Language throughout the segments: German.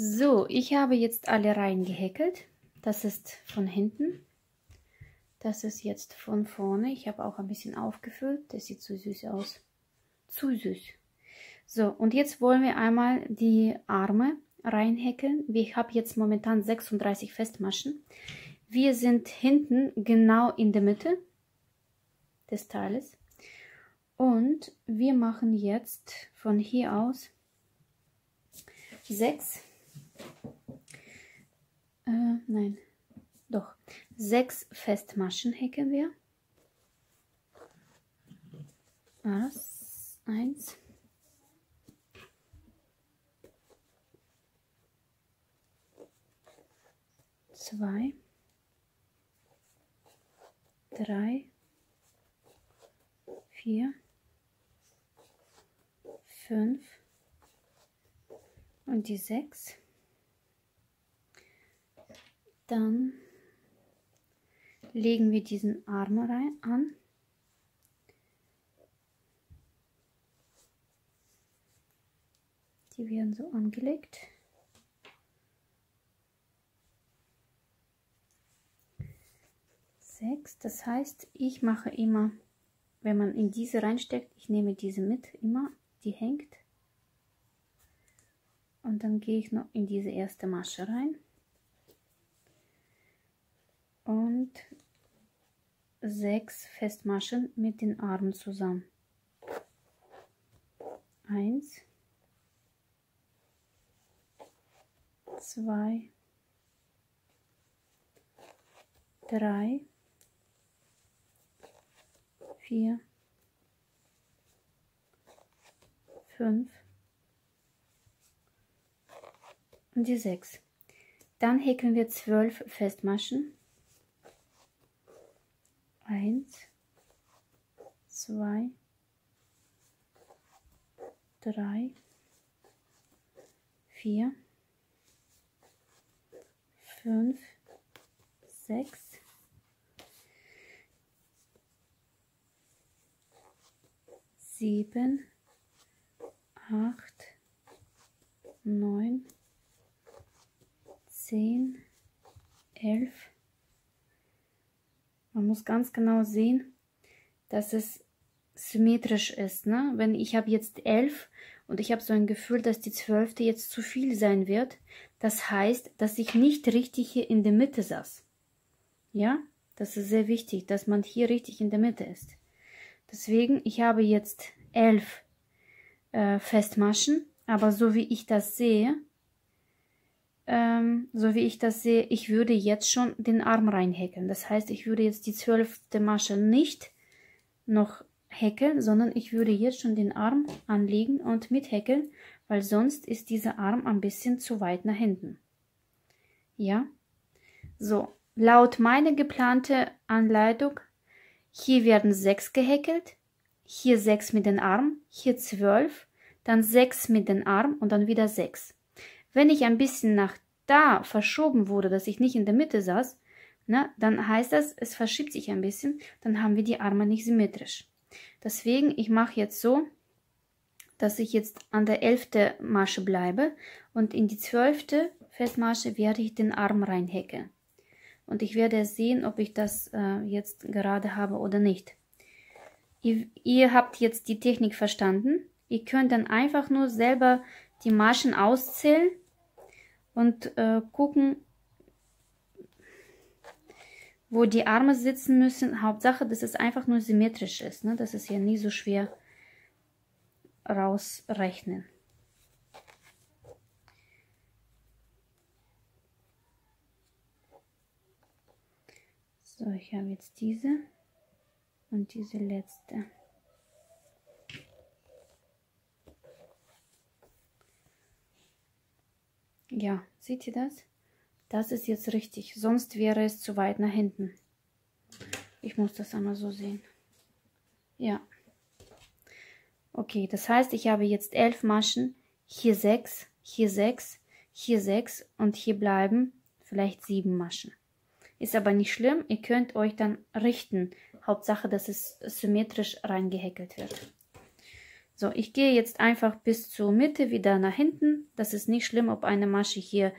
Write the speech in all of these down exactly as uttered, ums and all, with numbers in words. So, ich habe jetzt alle Reihen gehäkelt. Das ist von hinten. Das ist jetzt von vorne. Ich habe auch ein bisschen aufgefüllt. Das sieht zu süß aus. Zu süß. So, und jetzt wollen wir einmal die Arme reinhäkeln. Ich habe jetzt momentan sechsunddreißig Festmaschen. Wir sind hinten genau in der Mitte des Teiles. Und wir machen jetzt von hier aus sechs, äh, nein, doch, sechs Festmaschen häkeln wir. Was? Eins. Zwei. Drei. Vier. fünf und die sechs, dann legen wir diesen Arm rein an, die werden so angelegt, sechs, das heißt, ich mache immer, wenn man in diese reinsteckt, ich nehme diese mit immer, die hängt, und dann gehe ich noch in diese erste Masche rein und sechs Festmaschen mit den Armen zusammen, eins, zwei, drei, vier, fünf und die sechs. Dann häkeln wir zwölf Festmaschen. eins, zwei, drei, vier, fünf, sechs. sieben, acht, neun, zehn, elf. Man muss ganz genau sehen, dass es symmetrisch ist, ne? Wenn ich habe jetzt elf und ich habe so ein Gefühl, dass die zwölfte jetzt zu viel sein wird, das heißt, dass ich nicht richtig hier in der Mitte saß. Ja, das ist sehr wichtig, dass man hier richtig in der Mitte ist. Deswegen, ich habe jetzt elf Festmaschen, aber so wie ich das sehe, ähm, so wie ich das sehe, ich würde jetzt schon den Arm reinhäkeln. Das heißt, ich würde jetzt die zwölfte Masche nicht noch häkeln, sondern ich würde jetzt schon den Arm anlegen und mithäkeln, weil sonst ist dieser Arm ein bisschen zu weit nach hinten. Ja, so, laut meiner geplanten Anleitung, hier werden sechs gehäkelt. Hier sechs mit den Armen, hier zwölf, dann sechs mit den Armen und dann wieder sechs. Wenn ich ein bisschen nach da verschoben wurde, dass ich nicht in der Mitte saß, ne, dann heißt das, es verschiebt sich ein bisschen, dann haben wir die Arme nicht symmetrisch. Deswegen, ich mache jetzt so, dass ich jetzt an der elften Masche bleibe und in die zwölfte Festmasche werde ich den Arm reinhäkeln. Und ich werde sehen, ob ich das äh, jetzt gerade habe oder nicht. Ihr, ihr habt jetzt die Technik verstanden. Ihr könnt dann einfach nur selber die Maschen auszählen und äh, gucken, wo die Arme sitzen müssen. Hauptsache, dass es einfach nur symmetrisch ist, ne? Das ist ja nie so schwer rausrechnen. So, ich habe jetzt diese. Und diese letzte. Ja, seht ihr das? Das ist jetzt richtig. Sonst wäre es zu weit nach hinten. Ich muss das einmal so sehen. Ja. Okay, das heißt, ich habe jetzt elf Maschen. Hier sechs, hier sechs, hier sechs und hier bleiben vielleicht sieben Maschen. Ist aber nicht schlimm. Ihr könnt euch dann richten. Hauptsache, dass es symmetrisch reingehäkelt wird. So, ich gehe jetzt einfach bis zur Mitte wieder nach hinten. Das ist nicht schlimm, ob eine Masche hier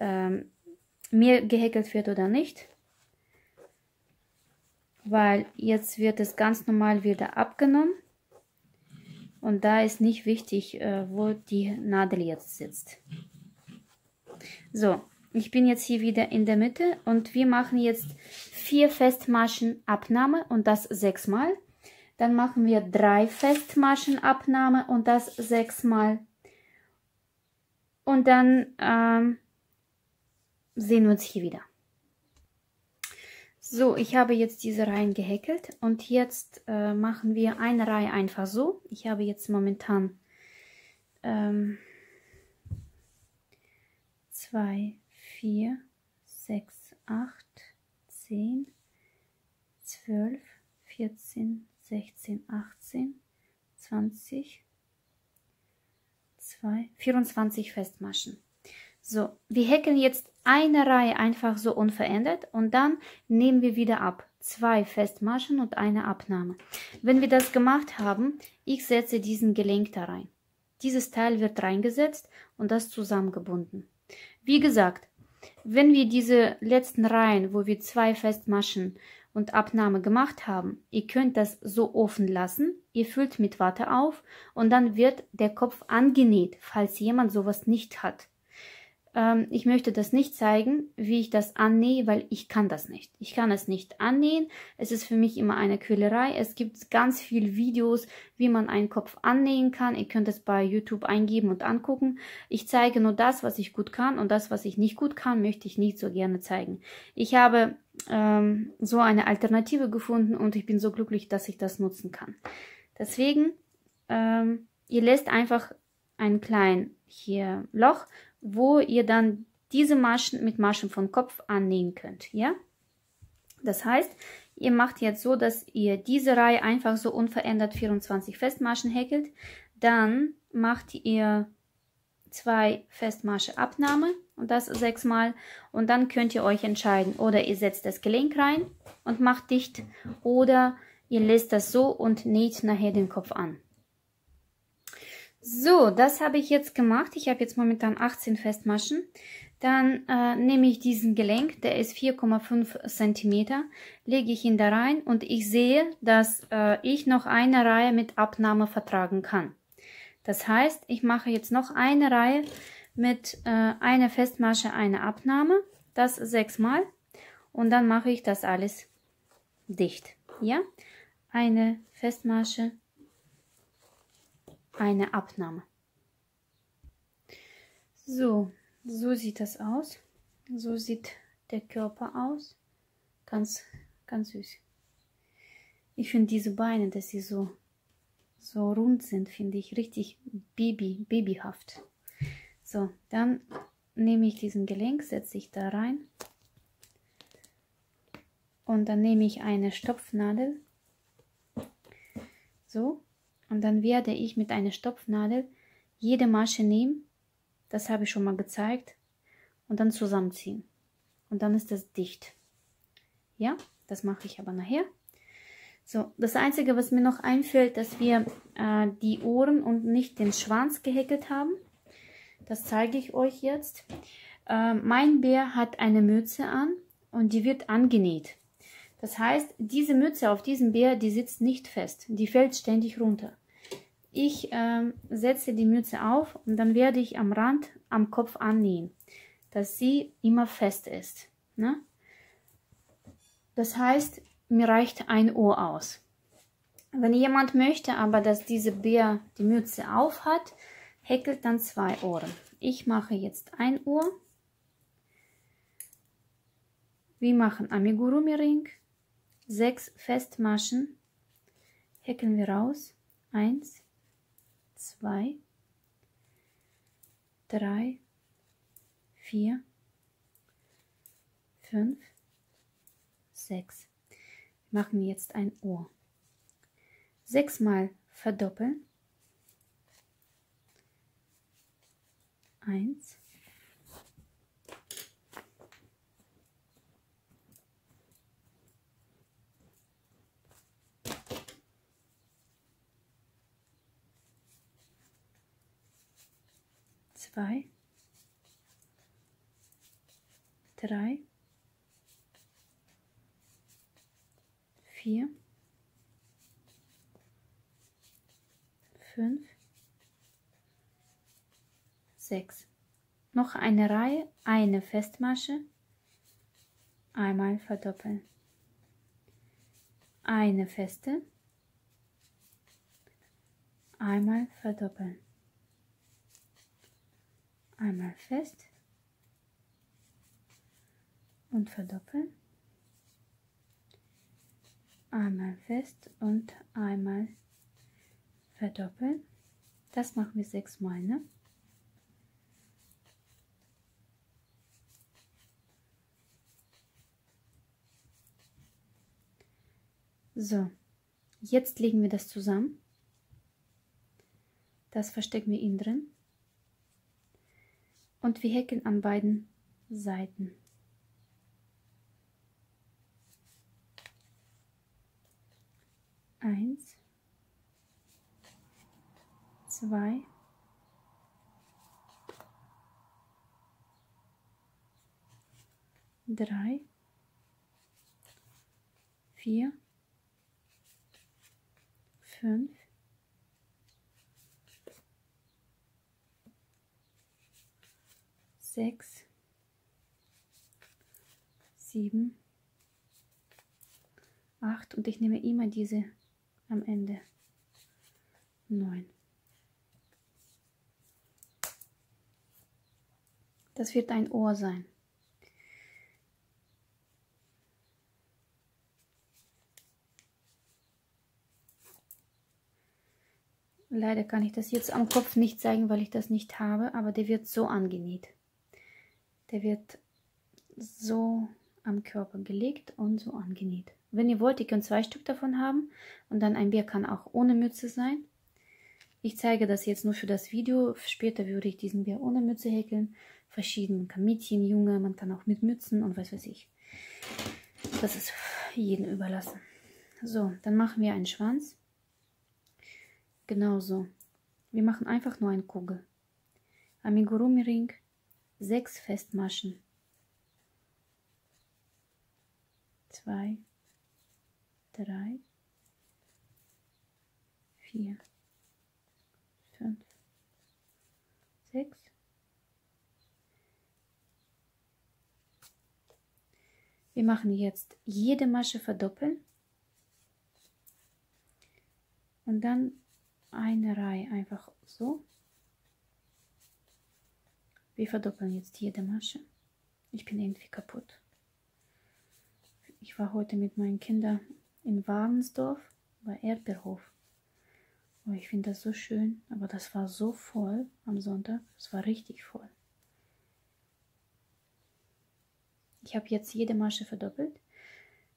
ähm, mehr gehäkelt wird oder nicht. Weil jetzt wird es ganz normal wieder abgenommen. Und da ist nicht wichtig, äh, wo die Nadel jetzt sitzt. So, ich bin jetzt hier wieder in der Mitte und wir machen jetzt vier Festmaschenabnahme und das sechsmal. Dann machen wir drei Festmaschenabnahme und das sechsmal. Und dann ähm, sehen wir uns hier wieder. So, ich habe jetzt diese Reihen gehäkelt und jetzt äh, machen wir eine Reihe einfach so. Ich habe jetzt momentan ähm, zwei, vier, sechs, acht, zehn, zwölf, vierzehn, sechzehn, achtzehn, zwanzig, vierundzwanzig Festmaschen. So, wir häkeln jetzt eine Reihe einfach so unverändert und dann nehmen wir wieder ab. Zwei Festmaschen und eine Abnahme. Wenn wir das gemacht haben, ich setze diesen Gelenk da rein. Dieses Teil wird reingesetzt und das zusammengebunden. Wie gesagt, wenn wir diese letzten Reihen, wo wir zwei Festmaschen und Abnahme gemacht haben, ihr könnt das so offen lassen, ihr füllt mit Watte auf und dann wird der Kopf angenäht, falls jemand sowas nicht hat. Ähm, ich möchte das nicht zeigen, wie ich das annähe, weil ich kann das nicht. Ich kann es nicht annähen, es ist für mich immer eine Quälerei. Es gibt ganz viele Videos, wie man einen Kopf annähen kann. Ihr könnt es bei YouTube eingeben und angucken. Ich zeige nur das, was ich gut kann und das, was ich nicht gut kann, möchte ich nicht so gerne zeigen. Ich habe ähm, so eine Alternative gefunden und ich bin so glücklich, dass ich das nutzen kann. Deswegen, ähm, ihr lässt einfach ein kleines hier Loch, wo ihr dann diese Maschen mit Maschen vom Kopf annähen könnt, ja? Das heißt, ihr macht jetzt so, dass ihr diese Reihe einfach so unverändert vierundzwanzig Festmaschen häkelt, dann macht ihr zwei Festmaschenabnahme und das sechsmal und dann könnt ihr euch entscheiden, oder ihr setzt das Gelenk rein und macht dicht oder ihr lässt das so und näht nachher den Kopf an. So, das habe ich jetzt gemacht. Ich habe jetzt momentan achtzehn Festmaschen. Dann äh, nehme ich diesen Gelenk, der ist vier Komma fünf Zentimeter, lege ich ihn da rein und ich sehe, dass äh, ich noch eine Reihe mit Abnahme vertragen kann. Das heißt, ich mache jetzt noch eine Reihe mit äh, einer Festmasche, einer Abnahme, das sechsmal und dann mache ich das alles dicht. Ja, eine Festmasche, eine Abnahme. So, so sieht das aus. So sieht der Körper aus. Ganz, ganz süß. Ich finde diese Beine, dass sie so, so rund sind, finde ich richtig baby, babyhaft. So, dann nehme ich diesen Gelenk, setze ich da rein. Und dann nehme ich eine Stopfnadel. So. Und dann werde ich mit einer Stopfnadel jede Masche nehmen, das habe ich schon mal gezeigt, und dann zusammenziehen. Und dann ist das dicht. Ja, das mache ich aber nachher. So, das Einzige, was mir noch einfällt, dass wir äh, die Ohren und nicht den Schwanz gehäkelt haben. Das zeige ich euch jetzt. Äh, mein Bär hat eine Mütze an und die wird angenäht. Das heißt, diese Mütze auf diesem Bär, die sitzt nicht fest, die fällt ständig runter. Ich äh, setze die Mütze auf und dann werde ich am Rand am Kopf annähen, dass sie immer fest ist. Ne? Das heißt, mir reicht ein Ohr aus. Wenn jemand möchte aber, dass diese Bär die Mütze auf hat, häkelt dann zwei Ohren. Ich mache jetzt ein Ohr. Wir machen Amigurumi-Ring. sechs Festmaschen, häkeln wir raus, eins, zwei, drei, vier, fünf, sechs, wir machen jetzt ein Ohr, sechs mal verdoppeln, zwei, drei, vier, fünf, sechs. Noch eine Reihe, eine Festmasche, einmal verdoppeln, eine feste, einmal verdoppeln, einmal fest und verdoppeln, einmal fest und einmal verdoppeln. Das machen wir sechsmal, ne? So, jetzt legen wir das zusammen. Das verstecken wir innen drin. Und wir häkeln an beiden Seiten. Eins, zwei, drei, vier, fünf, sechs, sieben, acht und ich nehme immer diese am Ende, neun. Das wird ein Ohr sein. Leider kann ich das jetzt am Kopf nicht zeigen, weil ich das nicht habe, aber der wird so angenäht. Der wird so am Körper gelegt und so angenäht. Wenn ihr wollt, ihr könnt zwei Stück davon haben und dann ein Bär kann auch ohne Mütze sein. Ich zeige das jetzt nur für das Video. Später würde ich diesen Bär ohne Mütze häkeln. Verschieden, man kann Mädchen, Junge, man kann auch mit Mützen und was weiß ich. Das ist jedem überlassen. So, dann machen wir einen Schwanz. Genauso. Wir machen einfach nur eine Kugel. Amigurumi-Ring, sechs Festmaschen. zwei, drei, vier, fünf, sechs. Wir machen jetzt jede Masche verdoppeln und dann eine Reihe einfach so. Wir verdoppeln jetzt jede Masche. Ich bin irgendwie kaputt. Ich war heute mit meinen Kindern in Warnsdorf bei Erdbeerhof. Oh, ich finde das so schön, aber das war so voll am Sonntag. Es war richtig voll. Ich habe jetzt jede Masche verdoppelt.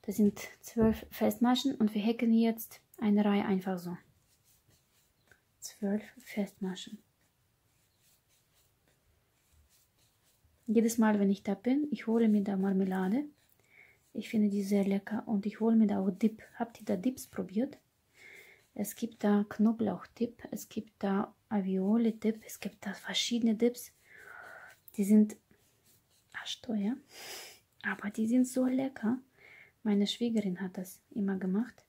Das sind zwölf Festmaschen und wir häkeln jetzt eine Reihe einfach so. zwölf Festmaschen. Jedes Mal, wenn ich da bin, ich hole mir da Marmelade. Ich finde die sehr lecker und ich hole mir da auch Dip. Habt ihr da Dips probiert? Es gibt da Knoblauch-Dip, es gibt da Avioli-Dip, es gibt da verschiedene Dips. Die sind arschteuer, aber die sind so lecker. Meine Schwägerin hat das immer gemacht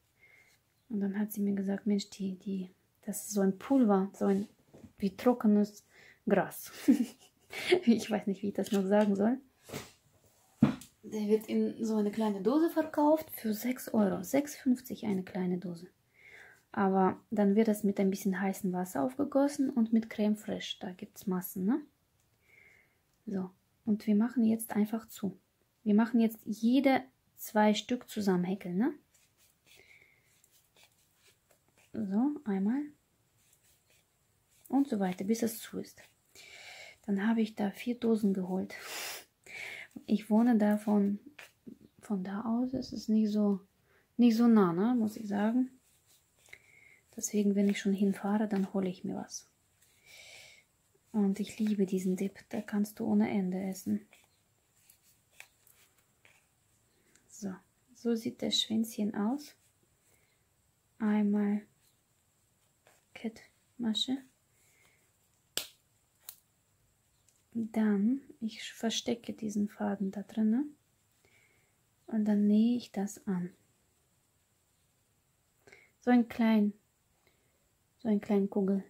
und dann hat sie mir gesagt, Mensch, die, die das ist so ein Pulver, so ein wie trockenes Gras. Ich weiß nicht, wie ich das noch sagen soll. Der wird in so eine kleine Dose verkauft für sechs Euro. sechs fünfzig eine kleine Dose. Aber dann wird das mit ein bisschen heißem Wasser aufgegossen und mit Creme fraiche. Da gibt es Massen, ne? So, und wir machen jetzt einfach zu. Wir machen jetzt jede zwei Stück zusammen häkeln, ne? So, einmal. Und so weiter, bis es zu ist. Dann habe ich da vier Dosen geholt. Ich wohne da von, von da aus, es ist nicht so, nicht so nah, ne, muss ich sagen. Deswegen, wenn ich schon hinfahre, dann hole ich mir was. Und ich liebe diesen Dip, da kannst du ohne Ende essen. So, so sieht das Schwänzchen aus. Einmal Kettmasche. Dann, ich verstecke diesen Faden da drinnen und dann nähe ich das an. So ein klein, so ein kleinen Kugel.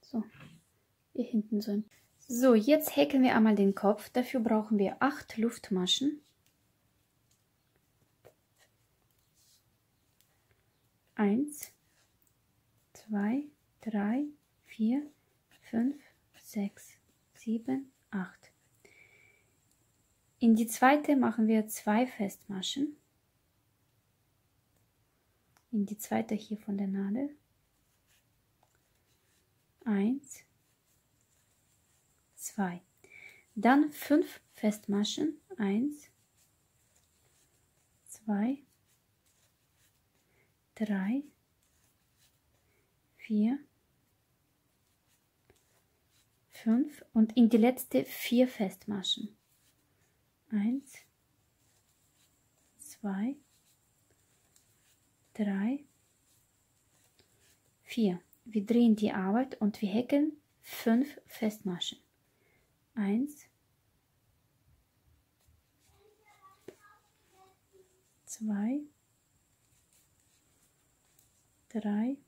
So, hier hinten so ein. So, jetzt häkeln wir einmal den Kopf. Dafür brauchen wir acht Luftmaschen. eins, zwei, drei, vier, fünf, sechs, sieben, acht. In die zweite machen wir zwei Festmaschen. In die zweite hier von der Nadel. eins, zwei. Dann fünf Festmaschen. eins, zwei, drei, vier, fünf und in die letzte vier Festmaschen. eins, zwei, drei, vier. Wir drehen die Arbeit und wir häkeln fünf Festmaschen. eins, zwei, drei,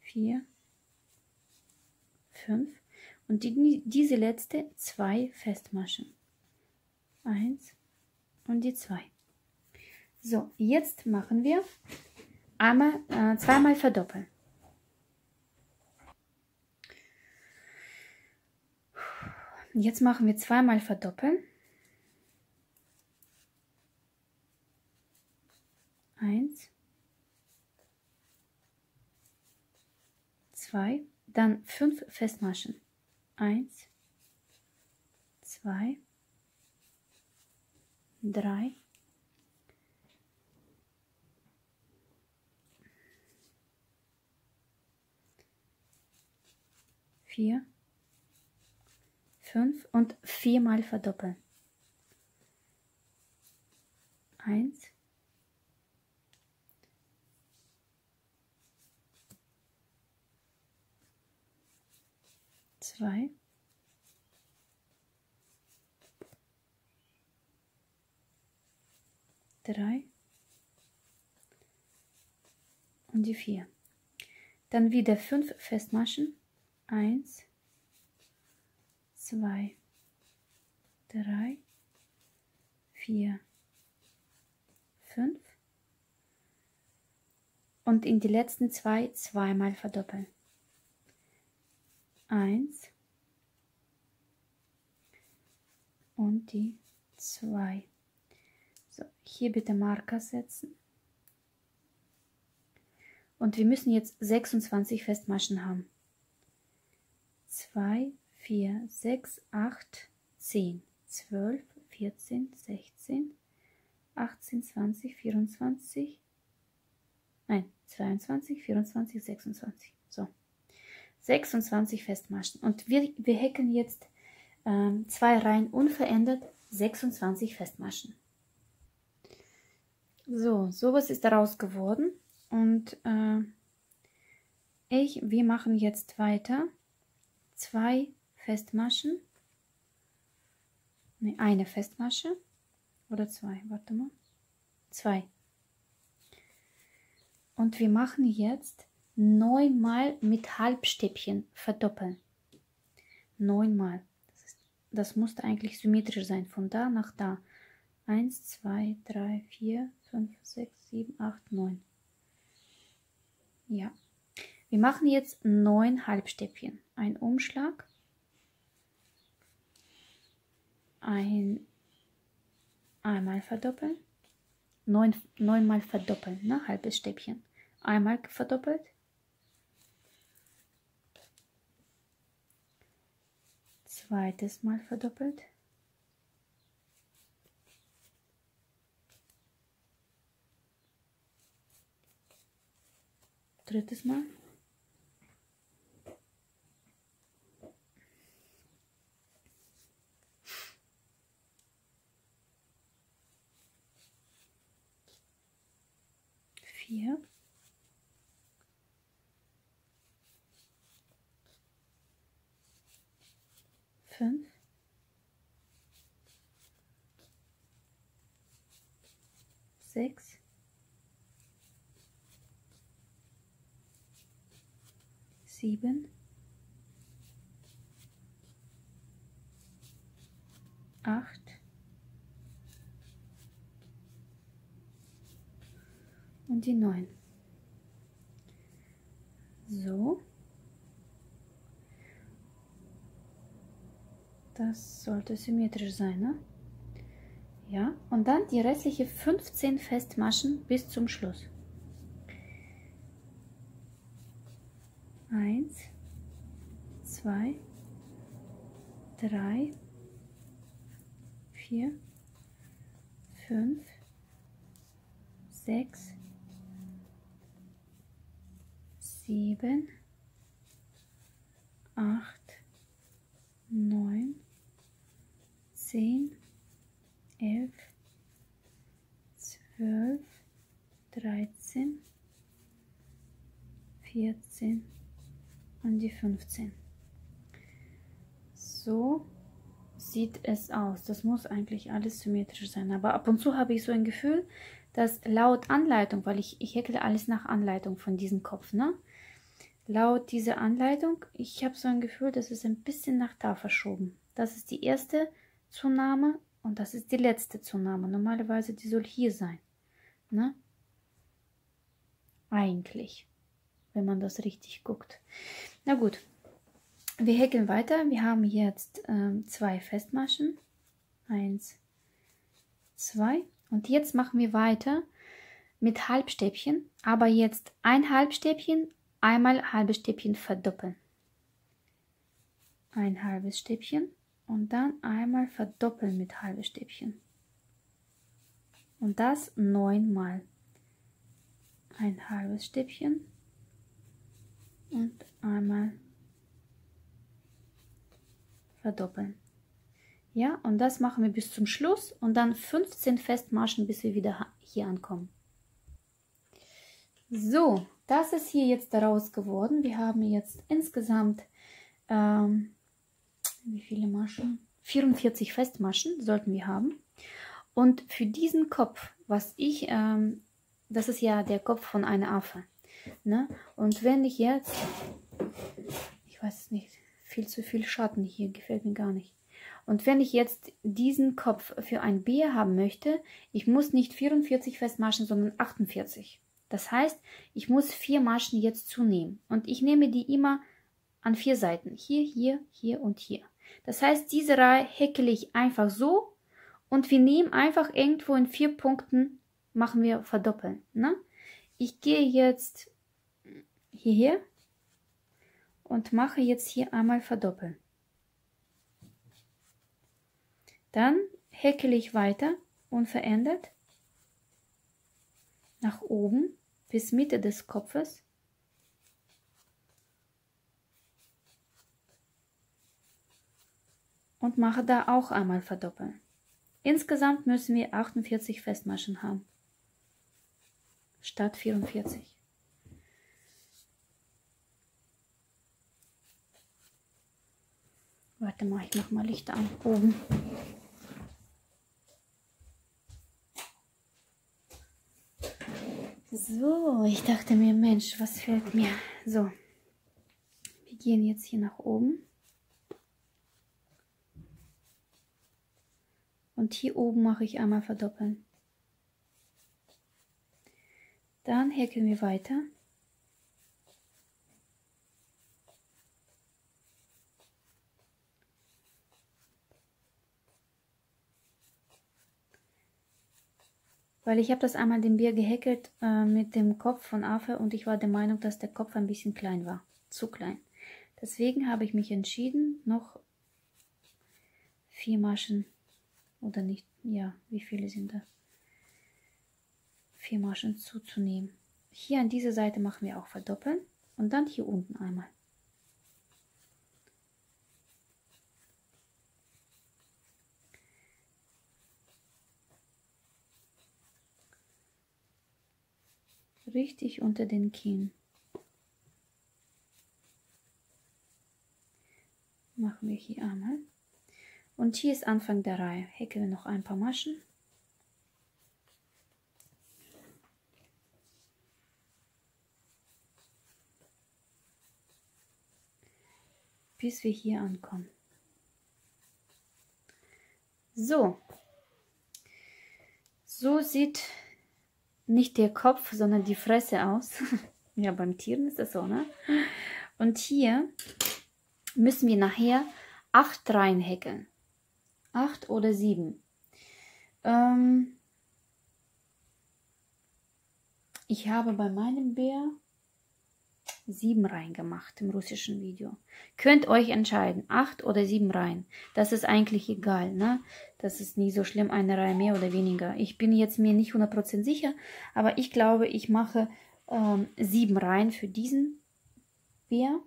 vier, fünf und die, diese letzte zwei Festmaschen. Eins und die zwei. So, jetzt machen wir einmal, äh, zweimal verdoppeln. Jetzt machen wir zweimal verdoppeln. Eins. zwei, dann fünf Festmaschen. eins, zwei, drei, vier, fünf und viermal verdoppeln. eins, zwei, drei und die vier. Dann wieder fünf Festmaschen. eins, zwei, drei, vier, fünf und in die letzten zwei zweimal verdoppeln. eins und die zwei. So, hier bitte Marker setzen. Und wir müssen jetzt sechsundzwanzig Festmaschen haben. zwei, vier, sechs, acht, zehn, zwölf, vierzehn, sechzehn, achtzehn, zwanzig, vierundzwanzig, nein, zweiundzwanzig, vierundzwanzig, sechsundzwanzig. So. sechsundzwanzig Festmaschen und wir, wir häkeln jetzt ähm, zwei Reihen unverändert sechsundzwanzig Festmaschen. So, sowas ist daraus geworden und äh, ich, wir machen jetzt weiter zwei Festmaschen, ne, eine Festmasche oder zwei, warte mal, zwei und wir machen jetzt neunmal mit Halbstäbchen verdoppeln. Neunmal. Das ist, das musste eigentlich symmetrisch sein, von da nach da. eins, zwei, drei, vier, fünf, sechs, sieben, acht, neun. Ja. Wir machen jetzt neun Halbstäbchen. Ein Umschlag. Ein, einmal verdoppeln. Neun, neunmal verdoppeln, ne? Halbes Stäbchen. Einmal verdoppelt. Zweites Mal verdoppelt. Drittes Mal. vier. fünf. sechs. sieben. acht. Und die neun. So. Das sollte symmetrisch sein, ne? Ja, und dann die restlichen fünfzehn Festmaschen bis zum Schluss. eins, zwei, drei, vier, fünf, sechs, sieben, acht, neun, zehn, elf, zwölf, dreizehn, vierzehn und die fünfzehn. So sieht es aus. Das muss eigentlich alles symmetrisch sein. Aber ab und zu habe ich so ein Gefühl, dass laut Anleitung, weil ich, ich häkle alles nach Anleitung von diesem Kopf, ne? Laut dieser Anleitung, ich habe so ein Gefühl, dass es ein bisschen nach da verschoben. Das ist die erste Zunahme und das ist die letzte Zunahme. Normalerweise, die soll hier sein. Ne? Eigentlich, wenn man das richtig guckt. Na gut, wir häkeln weiter. Wir haben jetzt ähm, zwei Festmaschen. Eins, zwei. Und jetzt machen wir weiter mit Halbstäbchen. Aber jetzt ein Halbstäbchen, einmal halbes Stäbchen verdoppeln. Ein halbes Stäbchen und dann einmal verdoppeln mit halbes Stäbchen. Und das neunmal. Ein halbes Stäbchen und einmal verdoppeln. Ja, und das machen wir bis zum Schluss und dann fünfzehn Festmaschen, bis wir wieder hier ankommen. So, das ist hier jetzt daraus geworden. Wir haben jetzt insgesamt ähm, wie viele Maschen? vierundvierzig Festmaschen sollten wir haben. Und für diesen Kopf, was ich, ähm, das ist ja der Kopf von einer Affe. Ne? Und wenn ich jetzt, ich weiß nicht, viel zu viel Schatten hier, gefällt mir gar nicht. Und wenn ich jetzt diesen Kopf für ein Bär haben möchte, ich muss nicht vierundvierzig Festmaschen, sondern achtundvierzig. Das heißt, ich muss vier Maschen jetzt zunehmen. Und ich nehme die immer an vier Seiten. Hier, hier, hier und hier. Das heißt, diese Reihe häkle ich einfach so. Und wir nehmen einfach irgendwo in vier Punkten, machen wir verdoppeln. Ne? Ich gehe jetzt hierher und mache jetzt hier einmal verdoppeln. Dann häkle ich weiter, unverändert, nach oben bis Mitte des Kopfes. Und mache da auch einmal verdoppeln. Insgesamt müssen wir achtundvierzig Festmaschen haben. Statt vierundvierzig. Warte mal, ich mache mal Licht an oben. So, ich dachte mir, Mensch, was fehlt mir? So, wir gehen jetzt hier nach oben. Und hier oben mache ich einmal verdoppeln. Dann häkeln wir weiter. Weil ich habe das einmal den Bär gehäkelt äh, mit dem Kopf von Affe und ich war der Meinung, dass der Kopf ein bisschen klein war. Zu klein. Deswegen habe ich mich entschieden, noch vier Maschen oder nicht, ja, wie viele sind da? Vier Maschen zuzunehmen. Hier an dieser Seite machen wir auch verdoppeln und dann hier unten einmal. richtig unter den Kinn. Machen wir hier einmal. Und hier ist Anfang der Reihe. Häkeln wir noch ein paar Maschen. Bis wir hier ankommen. So. So sieht nicht der Kopf, sondern die Fresse aus. Ja, beim Tieren ist das so, ne? Und hier müssen wir nachher acht Reihen häkeln. Acht oder sieben. Ähm ich habe bei meinem Bär sieben Reihen gemacht im russischen Video. Könnt euch entscheiden, acht oder sieben Reihen. Das ist eigentlich egal, ne? Das ist nie so schlimm, eine Reihe mehr oder weniger. Ich bin jetzt mir nicht hundert Prozent sicher, aber ich glaube, ich mache ähm, sieben Reihen für diesen Bär.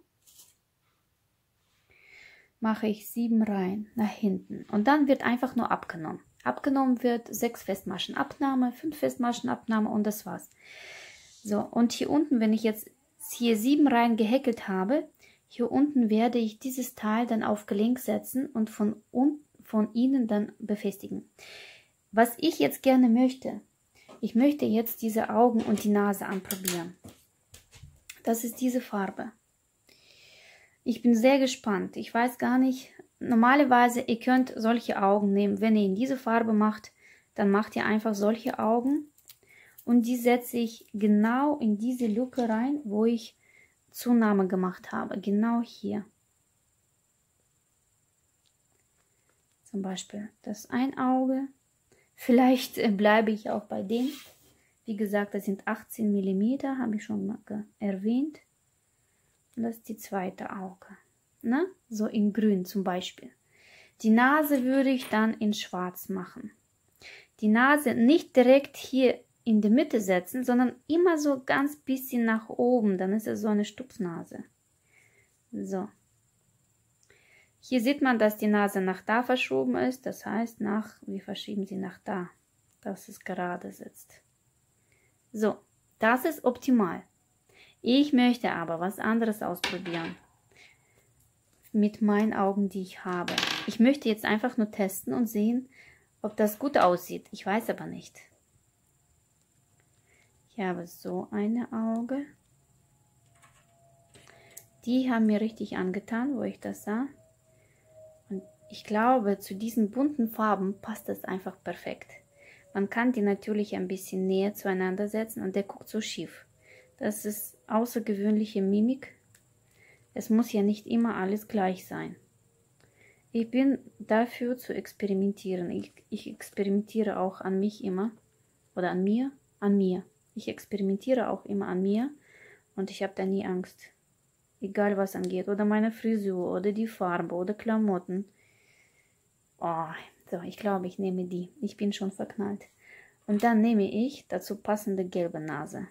Mache ich sieben Reihen nach hinten und dann wird einfach nur abgenommen. Abgenommen wird sechs Festmaschenabnahme, fünf Festmaschenabnahme und das war's. So, und hier unten, wenn ich jetzt hier sieben Reihen gehäkelt habe, hier unten werde ich dieses Teil dann auf Gelenk setzen und von, un von innen dann befestigen. Was ich jetzt gerne möchte, ich möchte jetzt diese Augen und die Nase anprobieren. Das ist diese Farbe. Ich bin sehr gespannt. Ich weiß gar nicht. Normalerweise, ihr könnt solche Augen nehmen. Wenn ihr in diese Farbe macht, dann macht ihr einfach solche Augen. Und die setze ich genau in diese Lücke rein, wo ich Zunahme gemacht habe. Genau hier. Zum Beispiel das ein Auge. Vielleicht bleibe ich auch bei dem. Wie gesagt, das sind achtzehn Millimeter, habe ich schon mal erwähnt. Das ist die zweite Auge. Ne? So in grün zum Beispiel. Die Nase würde ich dann in schwarz machen. Die Nase nicht direkt hier in die Mitte setzen, sondern immer so ganz bisschen nach oben. Dann ist es so eine Stupsnase. So. Hier sieht man, dass die Nase nach da verschoben ist. Das heißt, nach, wir verschieben sie nach da, dass es gerade sitzt. So, das ist optimal. Ich möchte aber was anderes ausprobieren. Mit meinen Augen, die ich habe. Ich möchte jetzt einfach nur testen und sehen, ob das gut aussieht. Ich weiß aber nicht. Ich habe so eine Auge. Die haben mir richtig angetan, wo ich das sah. Und ich glaube, zu diesen bunten Farben passt das einfach perfekt. Man kann die natürlich ein bisschen näher zueinander setzen und der guckt so schief. Das ist außergewöhnliche Mimik. Es muss ja nicht immer alles gleich sein. Ich bin dafür zu experimentieren. Ich, ich experimentiere auch an mich immer. Oder an mir? An mir. Ich experimentiere auch immer an mir. Und ich habe da nie Angst. Egal was angeht. Oder meine Frisur. Oder die Farbe. Oder Klamotten. Oh, so, ich glaube, ich nehme die. Ich bin schon verknallt. Und dann nehme ich dazu passende gelbe Nase.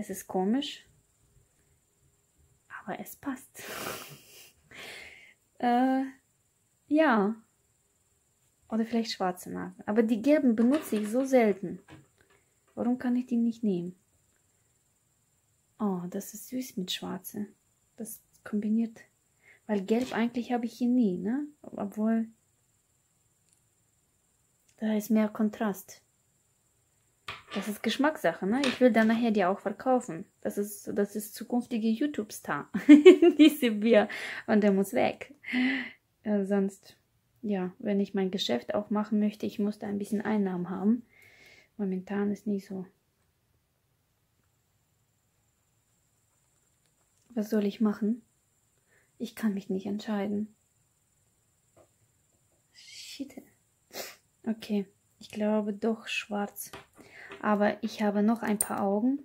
Es ist komisch, aber es passt. äh, ja, oder vielleicht schwarze Nase. Aber die gelben benutze ich so selten. Warum kann ich die nicht nehmen? Oh, das ist süß mit schwarze. Das kombiniert. Weil gelb eigentlich habe ich hier nie, ne? Obwohl, da ist mehr Kontrast. Das ist Geschmackssache, ne? Ich will dann nachher die auch verkaufen. Das ist, das ist zukünftige YouTube-Star. Diese Bier. Und der muss weg. Äh, sonst, ja, wenn ich mein Geschäft auch machen möchte, ich muss da ein bisschen Einnahmen haben. Momentan ist nicht so. Was soll ich machen? Ich kann mich nicht entscheiden. Shit. Okay, ich glaube doch schwarz. Aber ich habe noch ein paar Augen.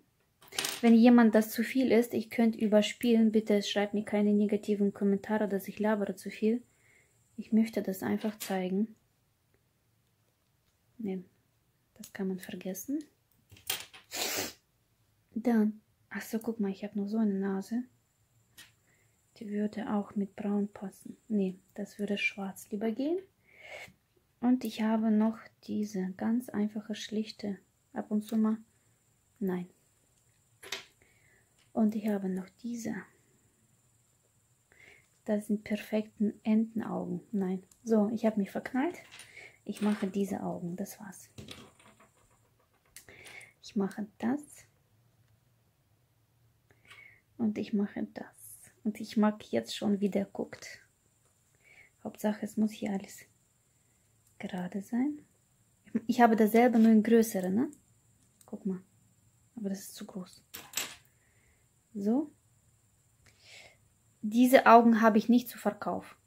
Wenn jemand das zu viel ist, ich könnte überspielen. Bitte schreibt mir keine negativen Kommentare, dass ich labere zu viel. Ich möchte das einfach zeigen. Ne, das kann man vergessen. Dann, achso, guck mal, ich habe noch so eine Nase. Die würde auch mit braun passen. Ne, das würde schwarz lieber gehen. Und ich habe noch diese ganz einfache, schlichte. Ab und zu mal Nein. Und ich habe noch diese. Das sind perfekten Entenaugen. Nein. So, ich habe mich verknallt. Ich mache diese Augen. Das war's. Ich mache das. Und ich mache das. Und ich mag jetzt schon, wie der guckt. Hauptsache, es muss hier alles gerade sein. Ich habe dasselbe, nur in größere, ne? Guck mal. Aber das ist zu groß. So. Diese Augen habe ich nicht zu Verkauf.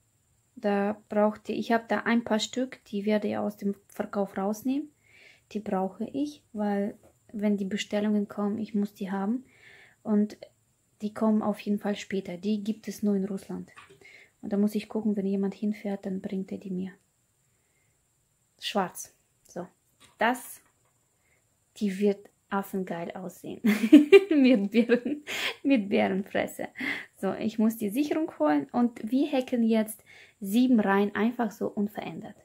Da brauchte ich, habe da ein paar Stück, die werde ich aus dem Verkauf rausnehmen. Die brauche ich, weil wenn die Bestellungen kommen, ich muss die haben. Und die kommen auf jeden Fall später. Die gibt es nur in Russland. Und da muss ich gucken, wenn jemand hinfährt, dann bringt er die mir. Schwarz. So. Das, die wird affengeil aussehen. mit, Bären, mit Bärenfresse. So, ich muss die Sicherung holen. Und wir häkeln jetzt sieben Reihen einfach so unverändert.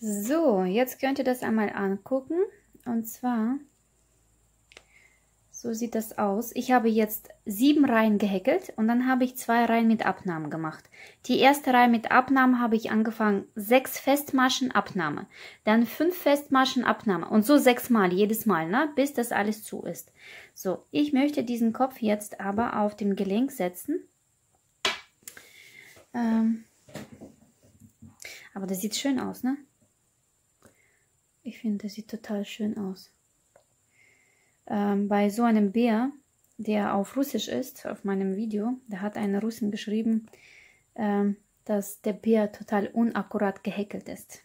So, jetzt könnt ihr das einmal angucken. Und zwar, so sieht das aus. Ich habe jetzt sieben Reihen gehäkelt und dann habe ich zwei Reihen mit Abnahmen gemacht. Die erste Reihe mit Abnahmen habe ich angefangen, sechs Festmaschen Abnahme, dann fünf Festmaschen Abnahme und so sechsmal jedes Mal, ne, bis das alles zu ist. So, ich möchte diesen Kopf jetzt aber auf dem Gelenk setzen. Ähm, aber das sieht schön aus, ne? Ich finde, das sieht total schön aus. Ähm, bei so einem Bär, der auf Russisch ist, auf meinem Video, da hat eine Russin geschrieben, ähm, dass der Bär total unakkurat gehäkelt ist.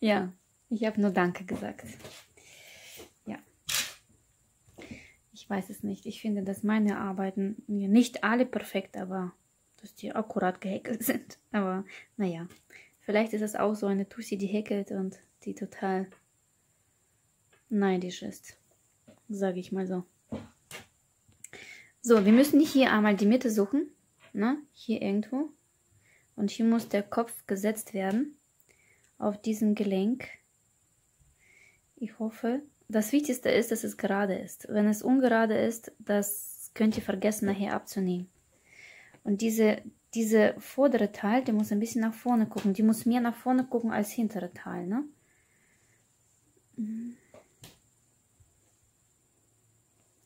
Ja, ich habe nur Danke gesagt. Ja, ich weiß es nicht. Ich finde, dass meine Arbeiten nicht alle perfekt, aber dass die akkurat gehäkelt sind. Aber naja. Vielleicht ist das auch so eine Tussi, die häkelt und die total neidisch ist, sage ich mal so. So, wir müssen hier einmal die Mitte suchen, ne? Hier irgendwo. Und hier muss der Kopf gesetzt werden, auf diesem Gelenk. Ich hoffe, das Wichtigste ist, dass es gerade ist. Wenn es ungerade ist, das könnt ihr vergessen, nachher abzunehmen. Und diese... Diese vordere Teil, der muss ein bisschen nach vorne gucken. Die muss mehr nach vorne gucken als hintere Teil, ne?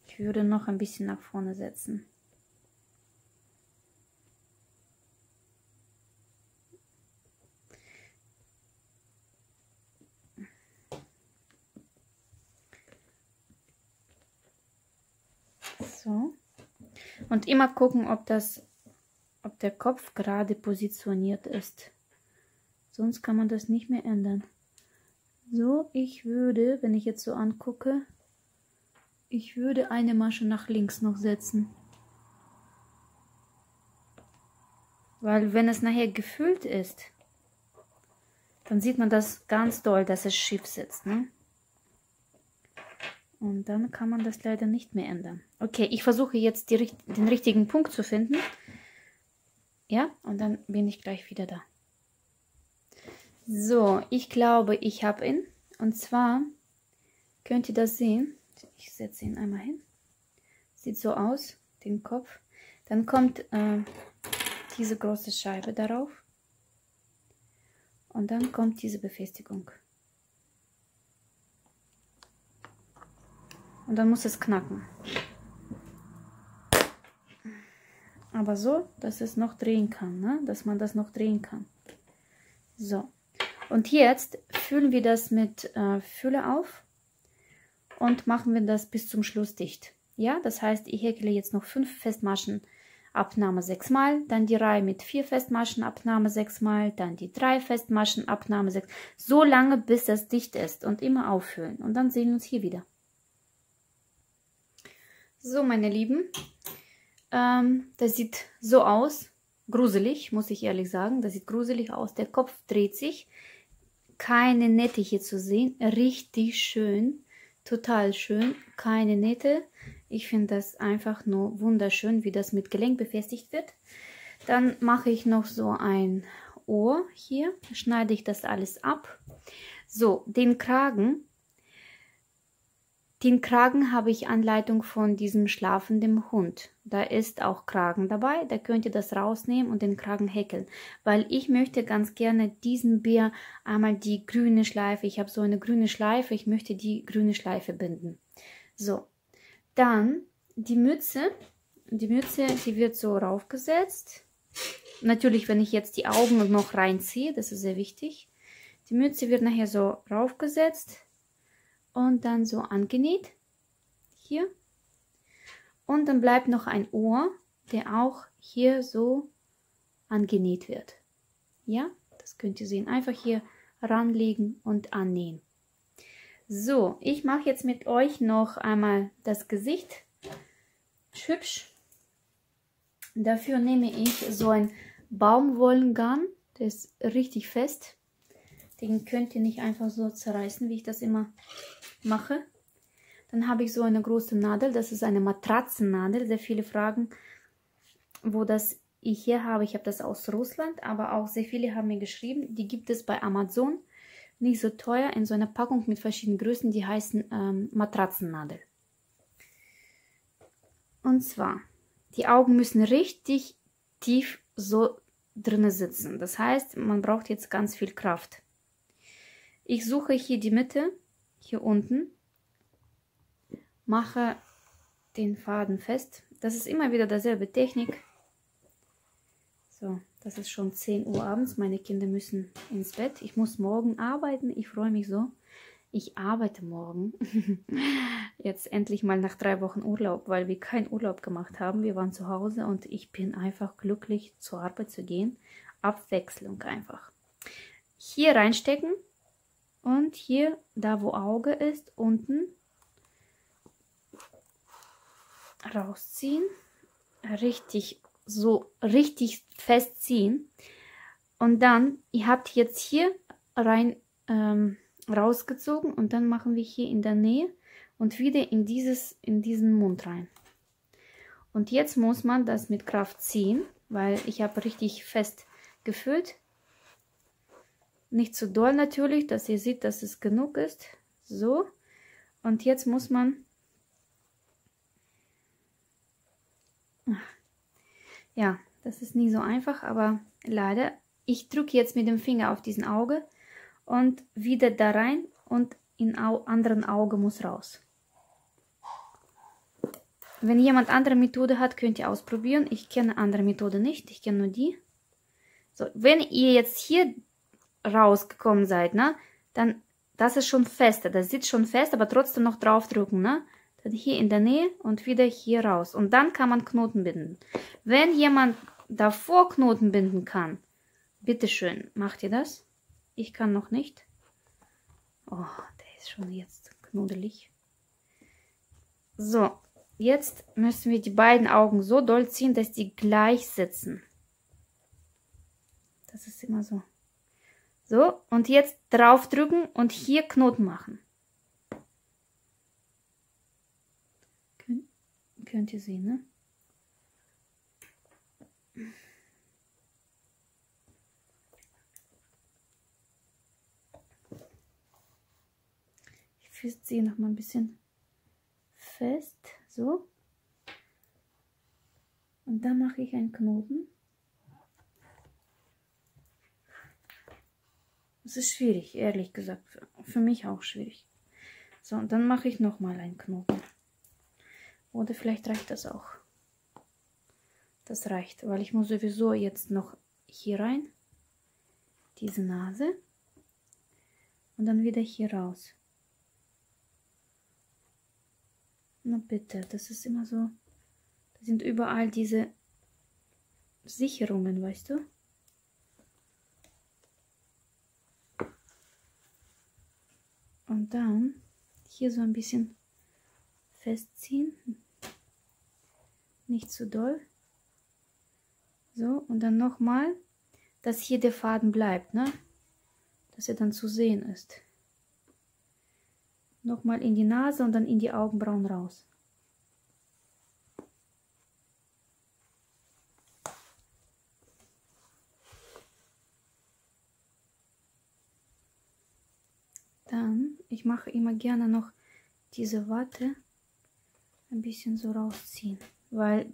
Ich würde noch ein bisschen nach vorne setzen. So. Und immer gucken, ob das... ob der Kopf gerade positioniert ist. Sonst kann man das nicht mehr ändern. So, ich würde, wenn ich jetzt so angucke, ich würde eine Masche nach links noch setzen. Weil wenn es nachher gefüllt ist, dann sieht man das ganz doll, dass es schief sitzt, ne? Und dann kann man das leider nicht mehr ändern. Okay, ich versuche jetzt die, den richtigen Punkt zu finden. Ja, und dann bin ich gleich wieder da. So, ich glaube, ich habe ihn. Und zwar könnt ihr das sehen. Ich setze ihn einmal hin. Sieht so aus, den Kopf. Dann kommt äh, diese große Scheibe darauf. Und dann kommt diese Befestigung. Und dann muss es knacken. Aber so, dass es noch drehen kann, ne? Dass man das noch drehen kann. So. Und jetzt füllen wir das mit äh, Fülle auf und machen wir das bis zum Schluss dicht. Ja, das heißt, ich häkle jetzt noch fünf Festmaschen Abnahme sechsmal, dann die Reihe mit vier Festmaschen Abnahme sechsmal, dann die drei Festmaschen Abnahme sechsmal. So lange, bis das dicht ist und immer auffüllen. Und dann sehen wir uns hier wieder. So, meine Lieben. Das sieht so aus, gruselig, muss ich ehrlich sagen, das sieht gruselig aus, der Kopf dreht sich, keine Nähte hier zu sehen, richtig schön, total schön, keine Nähte, ich finde das einfach nur wunderschön, wie das mit Gelenk befestigt wird. Dann mache ich noch so ein Ohr hier, schneide ich das alles ab. So, den Kragen, den Kragen habe ich Anleitung von diesem schlafenden Hund. Da ist auch Kragen dabei, da könnt ihr das rausnehmen und den Kragen häkeln, weil ich möchte ganz gerne diesen Bär einmal die grüne Schleife, ich habe so eine grüne Schleife, ich möchte die grüne Schleife binden. So, dann die Mütze, die Mütze, die wird so raufgesetzt. Natürlich, wenn ich jetzt die Augen noch reinziehe, das ist sehr wichtig. Die Mütze wird nachher so raufgesetzt und dann so angenäht. Hier. Und dann bleibt noch ein Ohr, der auch hier so angenäht wird. Ja, das könnt ihr sehen. Einfach hier ranlegen und annähen. So, ich mache jetzt mit euch noch einmal das Gesicht. Hübsch. Dafür nehme ich so ein Baumwollengarn, der ist richtig fest. Den könnt ihr nicht einfach so zerreißen, wie ich das immer mache. Dann habe ich so eine große Nadel, das ist eine Matratzennadel. Sehr viele fragen, wo das ich hier habe. Ich habe das aus Russland, aber auch sehr viele haben mir geschrieben, die gibt es bei Amazon. Nicht so teuer, in so einer Packung mit verschiedenen Größen, die heißen ähm, Matratzennadel. Und zwar, die Augen müssen richtig tief so drinne sitzen. Das heißt, man braucht jetzt ganz viel Kraft. Ich suche hier die Mitte, hier unten, mache den Faden fest. Das ist immer wieder derselbe Technik. So, das ist schon zehn Uhr abends. Meine Kinder müssen ins Bett. Ich muss morgen arbeiten. Ich freue mich so. Ich arbeite morgen. Jetzt endlich mal nach drei Wochen Urlaub, weil wir keinen Urlaub gemacht haben. Wir waren zu Hause und ich bin einfach glücklich, zur Arbeit zu gehen. Abwechslung einfach. Hier reinstecken und hier, da wo Auge ist, unten rausziehen. Richtig, so richtig festziehen. Und dann, ihr habt jetzt hier rein... Ähm, rausgezogen und dann machen wir hier in der Nähe und wieder in dieses in diesen Mund rein. Und jetzt muss man das mit Kraft ziehen, weil ich habe richtig fest gefüllt. Nicht zu doll natürlich, dass ihr seht, dass es genug ist. So. Und jetzt muss man ja, das ist nicht so einfach, aber leider. Ich drücke jetzt mit dem Finger auf diesen Auge. Und wieder da rein und in au anderen Auge muss raus. Wenn jemand andere Methode hat, könnt ihr ausprobieren. Ich kenne andere Methode nicht, ich kenne nur die. So, wenn ihr jetzt hier rausgekommen seid, ne, dann, das ist schon fester, das sitzt schon fest, aber trotzdem noch drauf drücken, ne. Dann hier in der Nähe und wieder hier raus. Und dann kann man Knoten binden. Wenn jemand davor Knoten binden kann, bitteschön, macht ihr das. Ich kann noch nicht. Oh, der ist schon jetzt knuddelig. So, jetzt müssen wir die beiden Augen so doll ziehen, dass die gleich sitzen. Das ist immer so. So, und jetzt drauf drücken und hier Knoten machen. Kön- könnt ihr sehen, ne? Ich ziehe noch mal ein bisschen fest, so. Und dann mache ich einen Knoten. Es ist schwierig, ehrlich gesagt. Für mich auch schwierig. So, und dann mache ich noch mal einen Knoten. Oder vielleicht reicht das auch. Das reicht, weil ich muss sowieso jetzt noch hier rein. Diese Nase. Und dann wieder hier raus. Na bitte, das ist immer so, da sind überall diese Sicherungen, weißt du? Und dann hier so ein bisschen festziehen, nicht zu doll. So, und dann nochmal, dass hier der Faden bleibt, ne? Dass er dann zu sehen ist. Nochmal in die Nase und dann in die Augenbrauen raus. Dann, ich mache immer gerne noch diese Watte ein bisschen so rausziehen, weil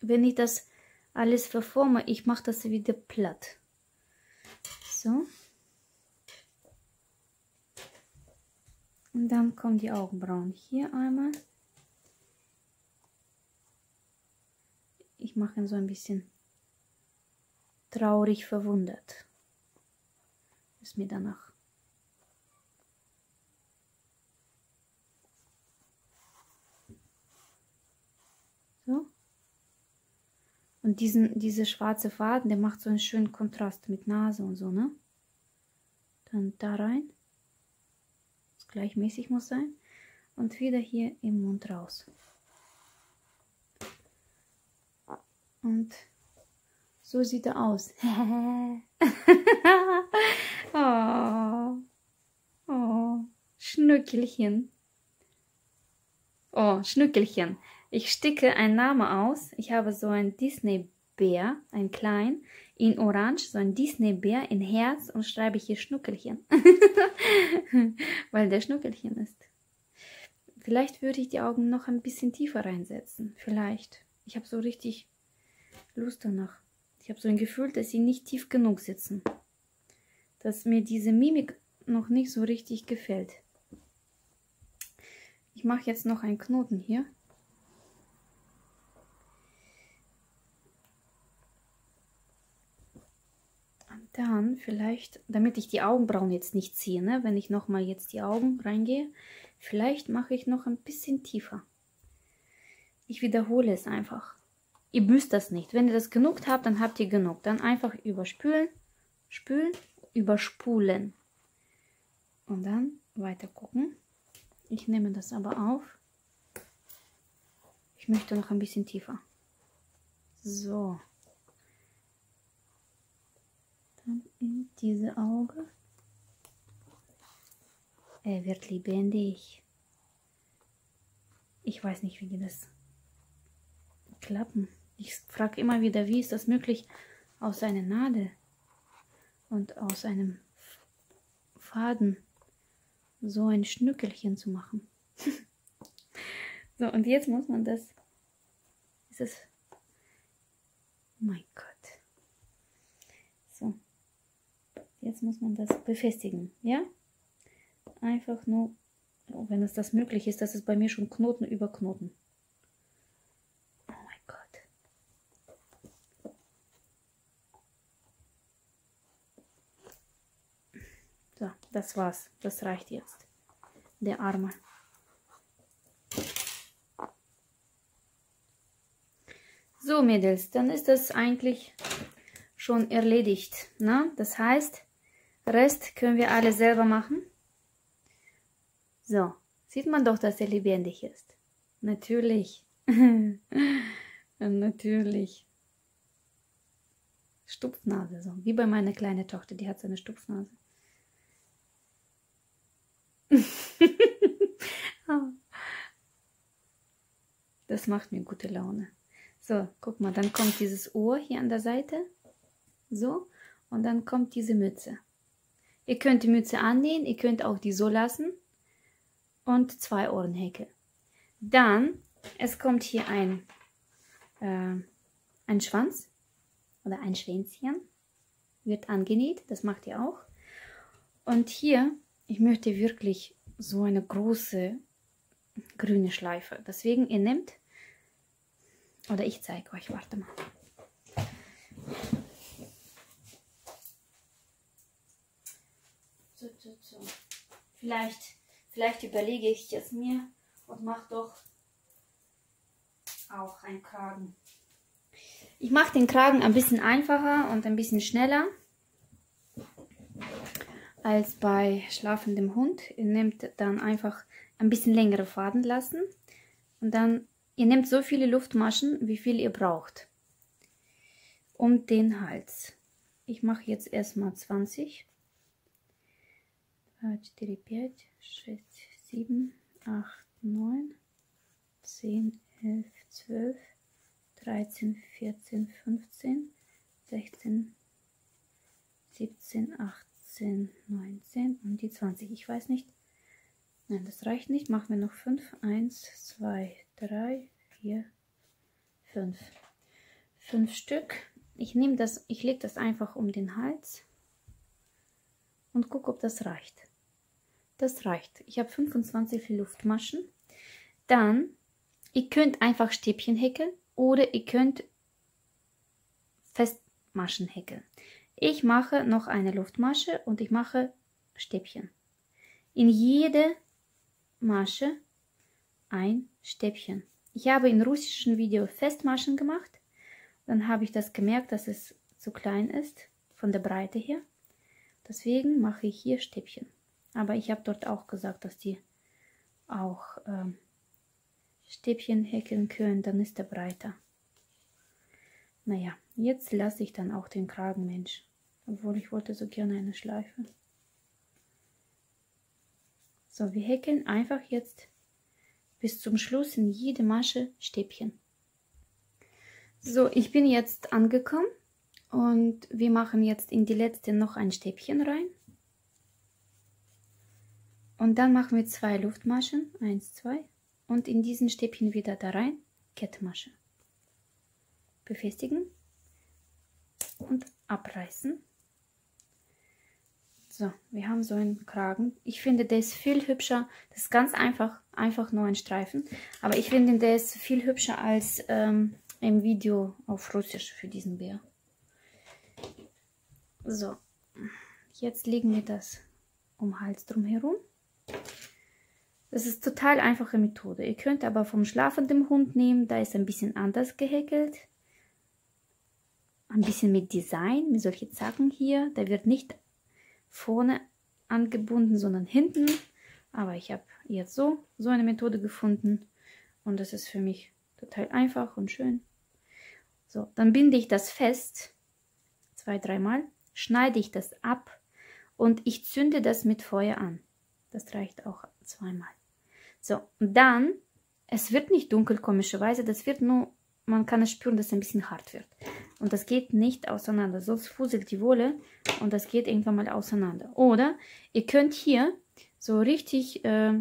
wenn ich das alles verforme, ich mache das wieder platt. So. Und dann kommen die Augenbrauen hier einmal. Ich mache ihn so ein bisschen traurig verwundert. Ist mir danach. So. Und diesen, diese schwarze Faden, der macht so einen schönen Kontrast mit Nase und so, ne? Dann da rein. Das gleichmäßig muss sein. Und wieder hier im Mund raus. Und so sieht er aus. Oh, oh, Schnückelchen. Oh, Schnückelchen. Ich sticke einen Namen aus. Ich habe so einen Disney-Bär, einen kleinen, in Orange, so einen Disney-Bär in Herz und schreibe hier Schnuckelchen. Weil der Schnuckelchen ist. Vielleicht würde ich die Augen noch ein bisschen tiefer reinsetzen. Vielleicht. Ich habe so richtig Lust danach. Ich habe so ein Gefühl, dass sie nicht tief genug sitzen. Dass mir diese Mimik noch nicht so richtig gefällt. Ich mache jetzt noch einen Knoten hier. Und dann vielleicht, damit ich die Augenbrauen jetzt nicht ziehe, ne? Wenn ich nochmal jetzt die Augen reingehe, vielleicht mache ich noch ein bisschen tiefer. Ich wiederhole es einfach. Ihr müsst das nicht. Wenn ihr das genug habt, dann habt ihr genug. Dann einfach überspülen, spülen, überspulen. Und dann weiter gucken. Ich nehme das aber auf. Ich möchte noch ein bisschen tiefer. So. Dann in diese Auge. Er wird lebendig. Ich weiß nicht, wie die das klappen. Ich frage immer wieder, wie ist das möglich, aus einer Nadel und aus einem Faden so ein Schnückelchen zu machen. So, und jetzt muss man das... Ist das... Mein Gott. So. Jetzt muss man das befestigen, ja? Einfach nur, wenn es das möglich ist, das ist bei mir schon Knoten über Knoten. So, das war's. Das reicht jetzt. Der Arme. So, Mädels, dann ist das eigentlich schon erledigt. Ne? Das heißt, Rest können wir alle selber machen. So, sieht man doch, dass er lebendig ist. Natürlich. Natürlich. Stupfnase, so wie bei meiner kleinen Tochter, die hat so eine Stupfnase. Das macht mir gute Laune. So, guck mal, dann kommt dieses Ohr hier an der Seite. So, und dann kommt diese Mütze. Ihr könnt die Mütze annähen, ihr könnt auch die so lassen. Und zwei Ohrenhäkel. Dann, es kommt hier ein, äh, ein Schwanz oder ein Schwänzchen. Wird angenäht, das macht ihr auch. Und hier... Ich möchte wirklich so eine große grüne Schleife. Deswegen, ihr nehmt, oder ich zeige euch, warte mal. So, so, so. Vielleicht, vielleicht überlege ich es mir und mache doch auch einen Kragen. Ich mache den Kragen ein bisschen einfacher und ein bisschen schneller. Als bei schlafendem Hund. Ihr nehmt dann einfach ein bisschen längere Faden lassen und dann, ihr nehmt so viele Luftmaschen, wie viel ihr braucht. Um den Hals. Ich mache jetzt erstmal zwanzig. zwei, drei, vier, fünf, sechs, sieben, acht, neun, zehn, elf, zwölf, dreizehn, vierzehn, fünfzehn, sechzehn, siebzehn, achtzehn. achtzehn, neunzehn und die zwanzig. Ich weiß nicht. Nein, das reicht nicht. Machen wir noch fünf, eins, zwei, drei, vier, fünf. fünf Stück. Ich nehme das, ich lege das einfach um den Hals und gucke, ob das reicht. Das reicht. Ich habe fünfundzwanzig Luftmaschen. Dann, ihr könnt einfach Stäbchen häkeln oder ihr könnt Festmaschen häkeln. Ich mache noch eine Luftmasche und ich mache Stäbchen. In jede Masche ein Stäbchen. Ich habe im russischen Video Festmaschen gemacht. Dann habe ich das gemerkt, dass es zu klein ist von der Breite her. Deswegen mache ich hier Stäbchen. Aber ich habe dort auch gesagt, dass die auch ähm, Stäbchen häkeln können. Dann ist er breiter. Naja, jetzt lasse ich dann auch den Kragenmensch. Obwohl ich wollte so gerne eine Schleife. So, wir häkeln einfach jetzt bis zum Schluss in jede Masche Stäbchen. So, ich bin jetzt angekommen und wir machen jetzt in die letzte noch ein Stäbchen rein. Und dann machen wir zwei Luftmaschen, eins, zwei und in diesen Stäbchen wieder da rein, Kettmasche. Befestigen und abreißen. So, wir haben so einen Kragen. Ich finde, der ist viel hübscher. Das ist ganz einfach, einfach nur ein Streifen. Aber ich finde, der ist viel hübscher als ähm, im Video auf Russisch für diesen Bär. So, jetzt legen wir das um den Hals drumherum. Das ist total einfache Methode. Ihr könnt aber vom schlafenden Hund nehmen, da ist ein bisschen anders gehäkelt. Ein bisschen mit Design, mit solchen Zacken hier. Da wird nicht vorne angebunden, sondern hinten. Aber ich habe jetzt so, so eine Methode gefunden und das ist für mich total einfach und schön. So, dann binde ich das fest, zwei, dreimal, schneide ich das ab und ich zünde das mit Feuer an. Das reicht auch zweimal. So, und dann, es wird nicht dunkel, komischerweise, das wird nur, man kann es spüren, dass es ein bisschen hart wird. Und das geht nicht auseinander, sonst fuselt die Wolle und das geht irgendwann mal auseinander. Oder ihr könnt hier so richtig äh,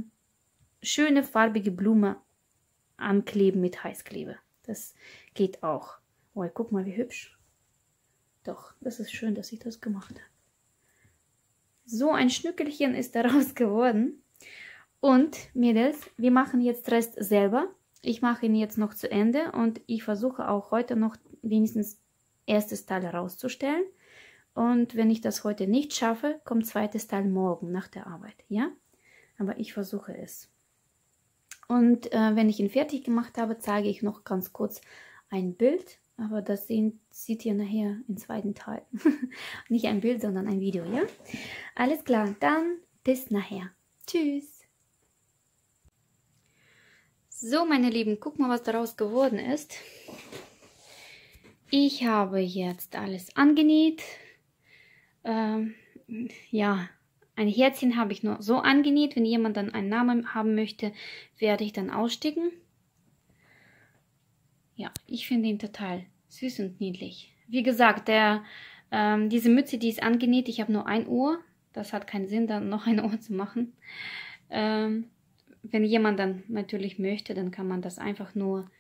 schöne farbige Blume ankleben mit Heißkleber. Das geht auch. Oh, guck mal, wie hübsch. Doch, das ist schön, dass ich das gemacht habe. So ein Schnückelchen ist daraus geworden. Und Mädels, wir machen jetzt den Rest selber. Ich mache ihn jetzt noch zu Ende und ich versuche auch heute noch wenigstens erstes Teil herauszustellen. Und wenn ich das heute nicht schaffe, kommt zweites Teil morgen nach der Arbeit, ja? Aber ich versuche es. Und äh, wenn ich ihn fertig gemacht habe, zeige ich noch ganz kurz ein Bild. Aber das sehen, seht ihr nachher im zweiten Teil. Nicht ein Bild, sondern ein Video, ja? Alles klar, dann bis nachher. Tschüss! So, meine Lieben, guck mal, was daraus geworden ist. Ich habe jetzt alles angenäht. Ähm, ja, ein Herzchen habe ich nur so angenäht. Wenn jemand dann einen Namen haben möchte, werde ich dann aussticken. Ja, ich finde ihn total süß und niedlich. Wie gesagt, der, ähm, diese Mütze, die ist angenäht. Ich habe nur ein Ohr. Das hat keinen Sinn, dann noch ein Ohr zu machen. Ähm, Wenn jemand dann natürlich möchte, dann kann man das einfach nur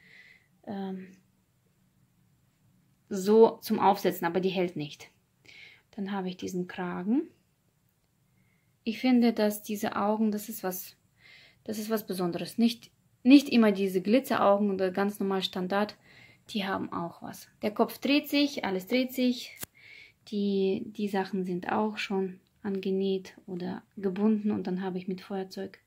ähm, so zum Aufsetzen, aber die hält nicht. Dann habe ich diesen Kragen. Ich finde, dass diese Augen, das ist was, das ist was Besonderes. Nicht, nicht immer diese Glitzeraugen oder ganz normal Standard, die haben auch was. Der Kopf dreht sich, alles dreht sich. Die, die Sachen sind auch schon angenäht oder gebunden und dann habe ich mit Feuerzeug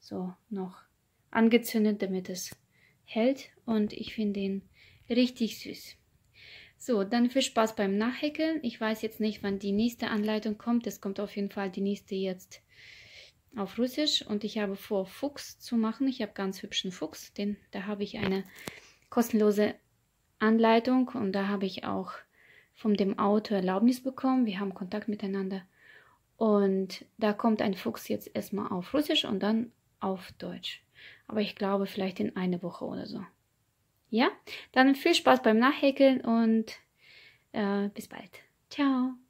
so noch angezündet, damit es hält und ich finde ihn richtig süß. So, dann viel Spaß beim Nachhäkeln. Ich weiß jetzt nicht, wann die nächste Anleitung kommt. Es kommt auf jeden Fall die nächste jetzt auf Russisch und ich habe vor, Fuchs zu machen. Ich habe ganz hübschen Fuchs, denn da habe ich eine kostenlose Anleitung und da habe ich auch von dem Autor Erlaubnis bekommen. Wir haben Kontakt miteinander und da kommt ein Fuchs jetzt erstmal auf Russisch und dann auf Deutsch. Aber ich glaube, vielleicht in einer Woche oder so. Ja? Dann viel Spaß beim Nachhäkeln und äh, bis bald. Ciao!